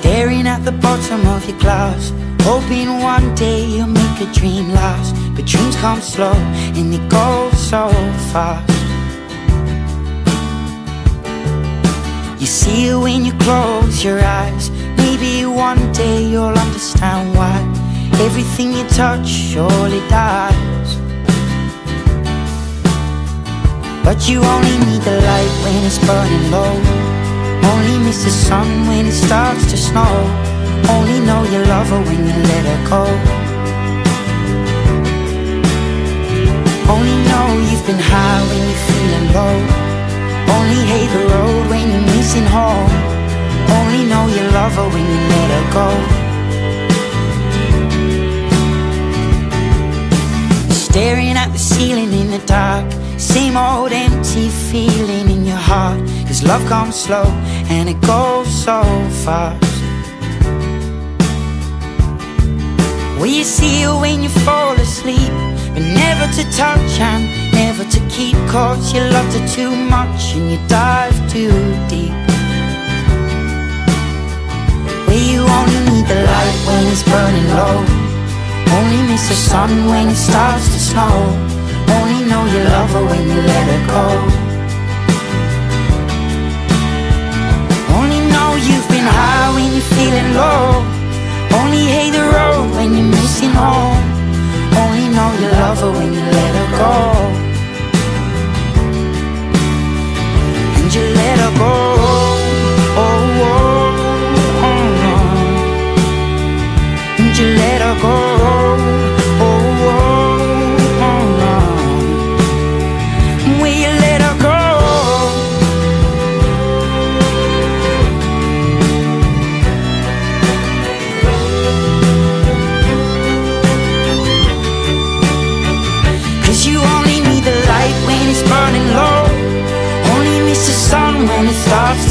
Staring at the bottom of your glass, hoping one day you'll make a dream last. But dreams come slow and they go so fast. You see it when you close your eyes. Maybe one day you'll understand why everything you touch surely dies. But you only need the light when it's burning low. Only miss the sun when it starts to snow. Only know you love her when you let her go. Only know you've been high when you're feeling low. Only hate the road when you're missing home. Only know you love her when you let her go. Staring at the ceiling in the dark, same old empty feeling in your heart. 'Cause love comes slow and it goes so fast. Well, you see her when you fall asleep, but never to touch and never to keep. 'Cause you loved her too much and you dive too deep. Well, you only need the light when it's burning low. Only miss the sun when it starts to snow. Only know you love her when you let her go. Only know you've been high when you're feeling low. Only hate the road when you're missing home. Only know you love her when you let her go. And you let her go. Oh, oh, oh. And you let her go. Oh, oh, oh, oh. Will you let her go? When it starts to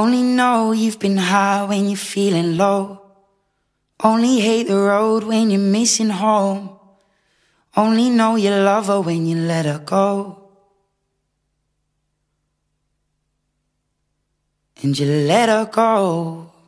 Only know you've been high when you're feeling low. Only hate the road when you're missing home. Only know you love her when you let her go. And you let her go.